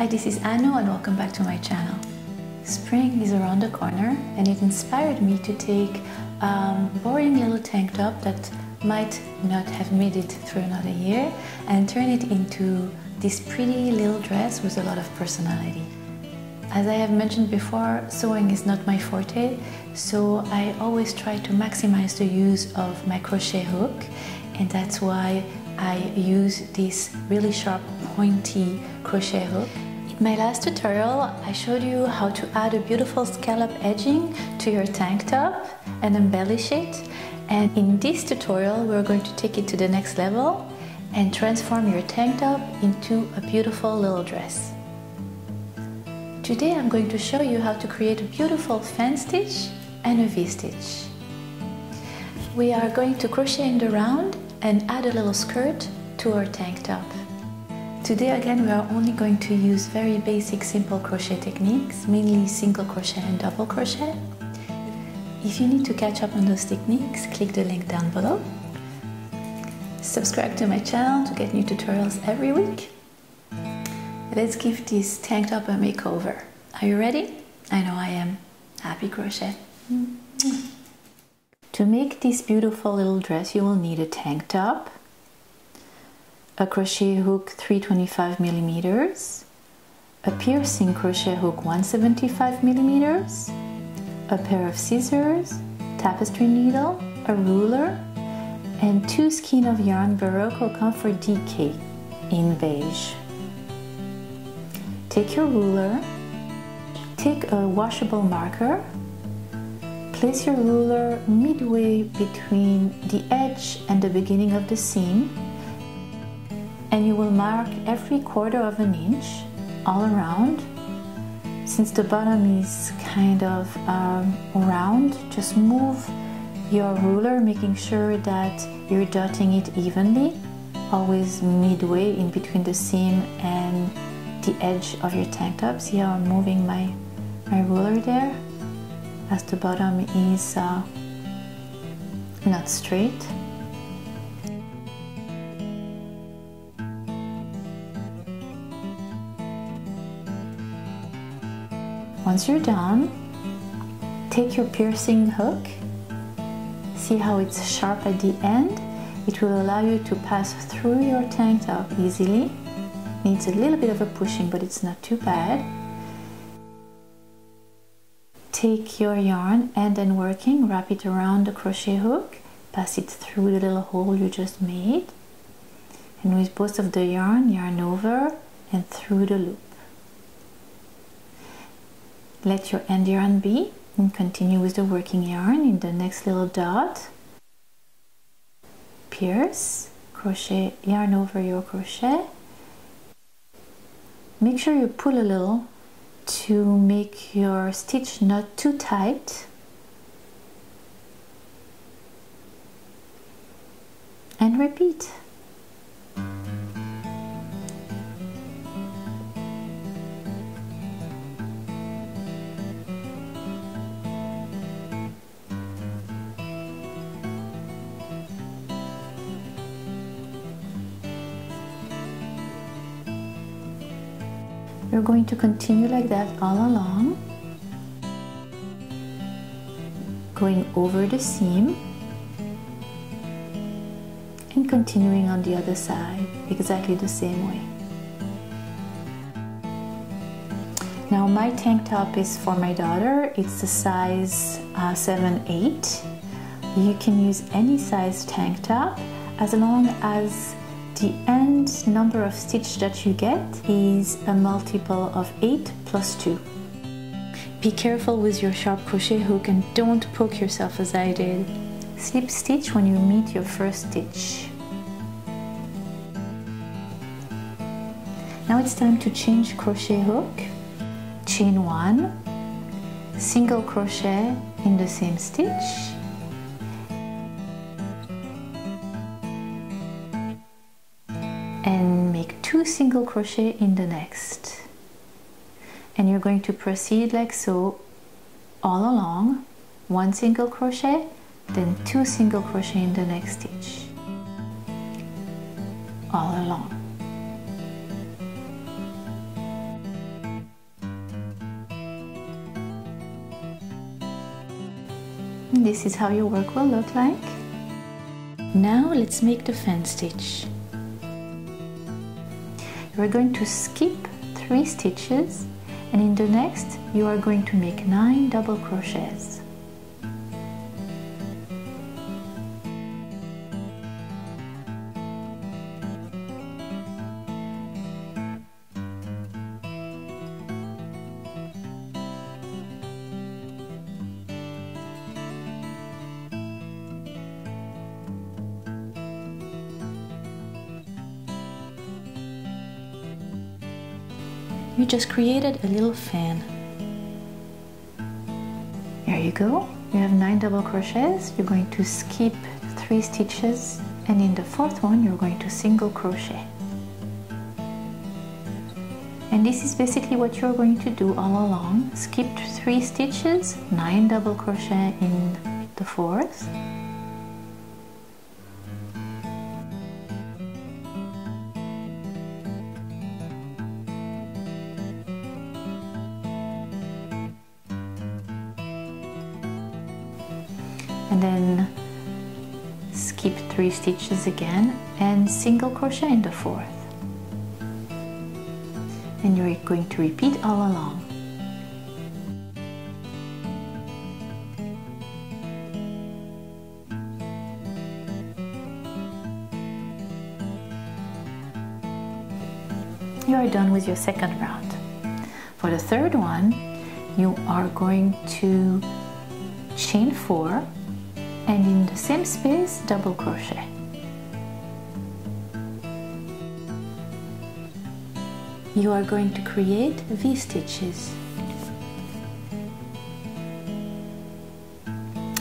Hi, this is Anu and welcome back to my channel. Spring is around the corner and it inspired me to take a boring little tank top that might not have made it through another year and turn it into this pretty little dress with a lot of personality. As I have mentioned before, sewing is not my forte, so I always try to maximize the use of my crochet hook, and that's why I use this really sharp pointy crochet hook. In my last tutorial, I showed you how to add a beautiful scallop edging to your tank top and embellish it. And in this tutorial, we're going to take it to the next level and transform your tank top into a beautiful little dress. Today, I'm going to show you how to create a beautiful fan stitch and a V-stitch. We are going to crochet in the round and add a little skirt to our tank top. Today again we are only going to use very basic simple crochet techniques, mainly single crochet and double crochet. If you need to catch up on those techniques, click the link down below. Subscribe to my channel to get new tutorials every week. Let's give this tank top a makeover. Are you ready? I know I am. Happy crochet! To make this beautiful little dress, you will need a tank top, a crochet hook 325mm, a piercing crochet hook 175mm, a pair of scissors, tapestry needle, a ruler, and two skein of yarn Barocco Comfort DK in beige. Take your ruler, take a washable marker, place your ruler midway between the edge and the beginning of the seam, and you will mark every quarter of an inch all around. Since the bottom is kind of round, just move your ruler, making sure that you're dotting it evenly, always midway in between the seam and the edge of your tank top. See how I'm moving my ruler there, as the bottom is not straight. Once you're done, take your piercing hook. See how it's sharp at the end? It will allow you to pass through your tank top easily. Needs a little bit of a pushing, but it's not too bad. Take your yarn and then working, wrap it around the crochet hook, pass it through the little hole you just made, and with both of the yarn, yarn over and through the loop. Let your end yarn be and continue with the working yarn in the next little dot. Pierce, crochet, yarn over your crochet. Make sure you pull a little to make your stitch not too tight. And repeat. You're going to continue like that all along, going over the seam and continuing on the other side exactly the same way. Now my tank top is for my daughter. It's the size 7/8. You can use any size tank top as long as the end number of stitch that you get is a multiple of 8 plus 2. Be careful with your sharp crochet hook and don't poke yourself as I did. Slip stitch when you meet your first stitch. Now it's time to change crochet hook. Chain 1, single crochet in the same stitch, and make 2 single crochet in the next, and you're going to proceed like so all along. 1 single crochet, then 2 single crochet in the next stitch, all along. This is how your work will look like. Now let's make the fan stitch. You are going to skip 3 stitches, and in the next you are going to make 9 double crochets. You just created a little fan. There you go. You have 9 double crochets. You're going to skip 3 stitches, and in the 4th one you're going to single crochet. And this is basically what you're going to do all along. Skip 3 stitches, 9 double crochet in the 4th. And then skip 3 stitches again and single crochet in the 4th. And you're going to repeat all along. You are done with your 2nd round. For the 3rd one, you are going to chain 4 and in the same space double crochet. You are going to create V stitches.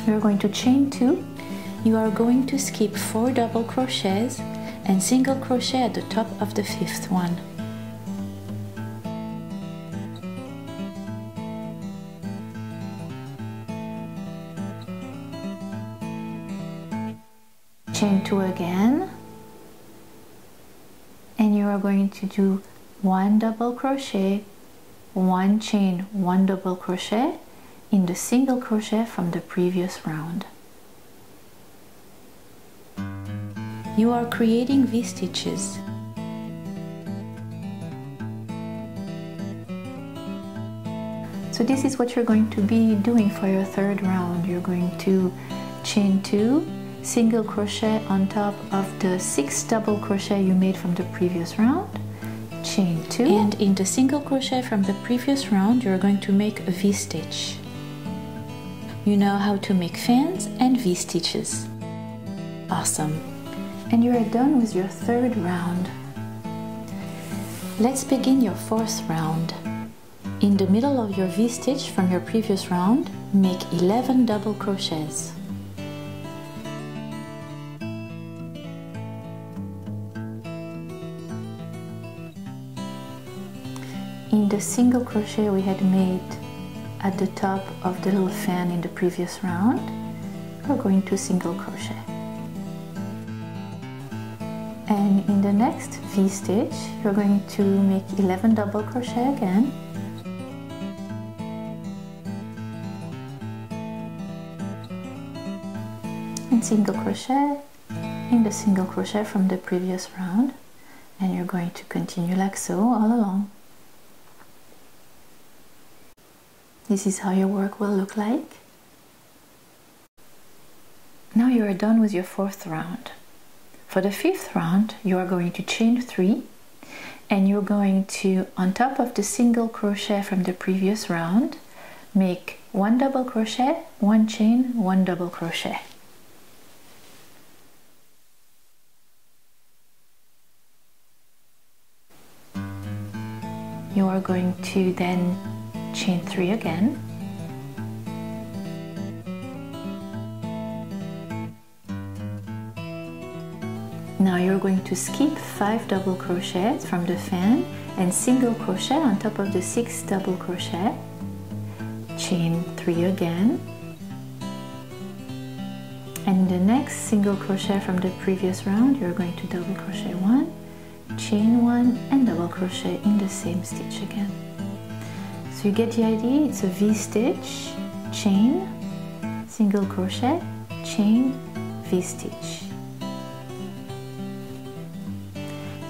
You are going to chain 2. You are going to skip 4 double crochets and single crochet at the top of the 5th one. Chain 2 again, and you are going to do 1 double crochet, 1 chain, 1 double crochet in the single crochet from the previous round. You are creating V stitches. So this is what you're going to be doing for your 3rd round. You're going to chain 2, single crochet on top of the 6 double crochet you made from the previous round, chain 2, and in the single crochet from the previous round you're going to make a V stitch. You know how to make fans and V stitches. Awesome! And you are done with your 3rd round. Let's begin your 4th round. In the middle of your V stitch from your previous round, make 11 double crochets. In the single crochet we had made at the top of the little fan in the previous round, we're going to single crochet. And in the next V stitch, you're going to make 11 double crochet again. And single crochet in the single crochet from the previous round. And you're going to continue like so all along. This is how your work will look like. Now you are done with your 4th round. For the 5th round, you are going to chain 3, and you're going to, on top of the single crochet from the previous round, make 1 double crochet, 1 chain, 1 double crochet. You are going to then chain 3 again, now you're going to skip 5 double crochets from the fan and single crochet on top of the 6 double crochet, chain 3 again, and in the next single crochet from the previous round you're going to double crochet 1, chain 1 and double crochet in the same stitch again. So you get the idea, it's a V-stitch, chain, single crochet, chain, V-stitch.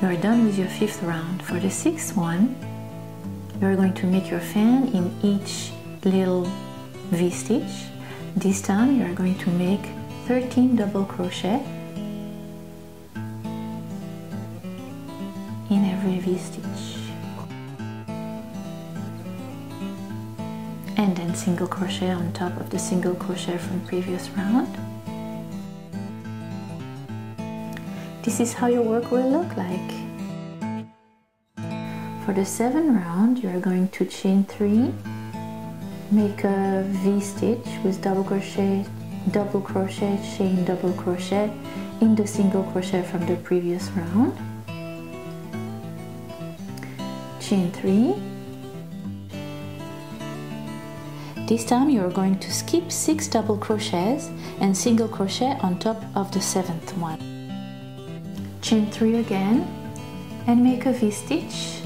You're done with your fifth round. For the sixth one, you're going to make your fan in each little V-stitch. This time you're going to make 13 double crochet in every V-stitch. And then single crochet on top of the single crochet from previous round. This is how your work will look like. For the seventh round, you are going to chain 3, make a V-stitch with double crochet, chain, double crochet in the single crochet from the previous round. Chain 3. This time you are going to skip 6 double crochets and single crochet on top of the seventh one. Chain 3 again and make a V-stitch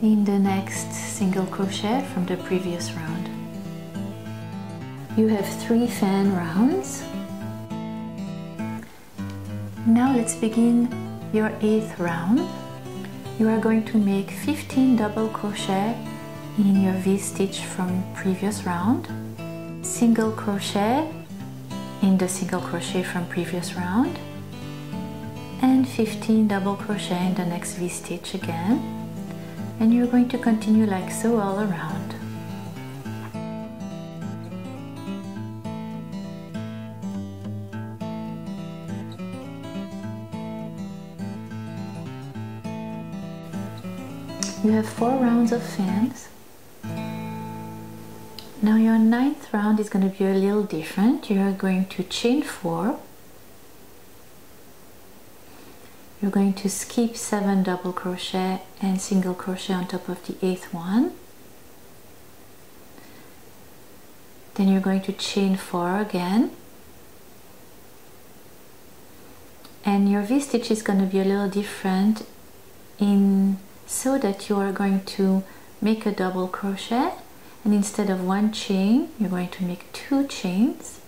in the next single crochet from the previous round. You have 3 fan rounds. Now let's begin your 8th round. You are going to make 15 double crochet in your V-stitch from previous round, single crochet in the single crochet from previous round, and 15 double crochet in the next V-stitch again, and you're going to continue like so all around. You have 4 rounds of fans. Now your 9th round is going to be a little different. You are going to chain 4. You're going to skip 7 double crochet and single crochet on top of the 8th one. Then you're going to chain 4 again. And your V-stitch is going to be a little different so that you are going to make a double crochet, and instead of 1 chain you're going to make 2 chains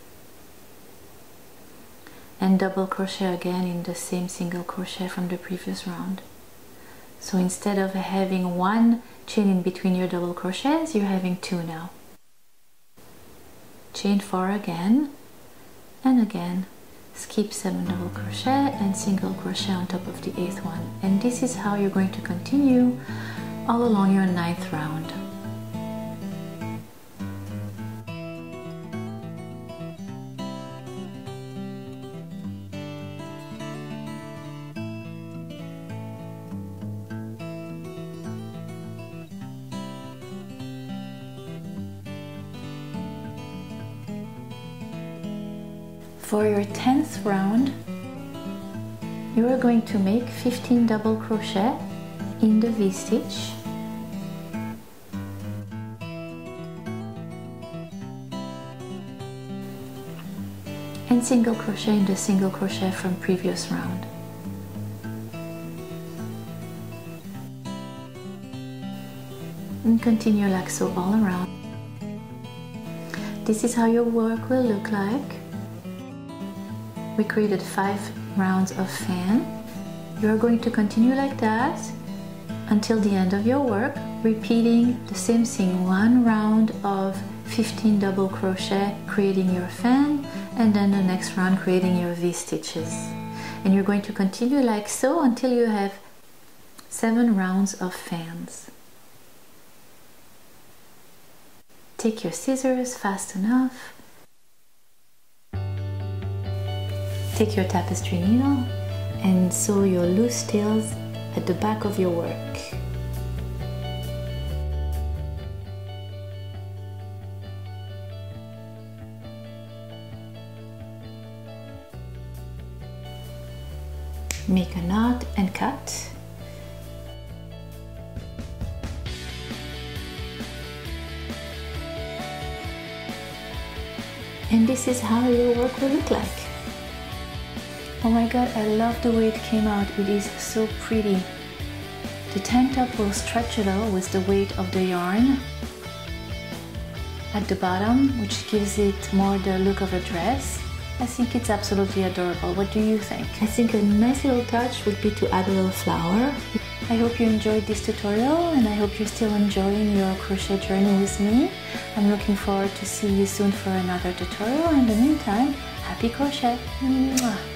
and double crochet again in the same single crochet from the previous round. So instead of having 1 chain in between your double crochets, you're having 2 now. Chain 4 again, and again skip 7 double crochet and single crochet on top of the 8th one. And this is how you're going to continue all along your 9th round. For your 10th round, you are going to make 15 double crochet in the V-stitch. And single crochet in the single crochet from previous round. And continue like so all around. This is how your work will look like. We created 5 rounds of fan. You're going to continue like that until the end of your work, repeating the same thing, 1 round of 15 double crochet creating your fan, and then the next round creating your V-stitches. And you're going to continue like so until you have 7 rounds of fans. Take your scissors fast enough. Take your tapestry needle and sew your loose tails at the back of your work. Make a knot and cut. And this is how your work will look like. Oh my god, I love the way it came out, it is so pretty. The tank top will stretch a little with the weight of the yarn. at the bottom, which gives it more the look of a dress. I think it's absolutely adorable. What do you think? I think a nice little touch would be to add a little flower. I hope you enjoyed this tutorial, and I hope you're still enjoying your crochet journey with me. I'm looking forward to see you soon for another tutorial. In the meantime, happy crochet! Mwah.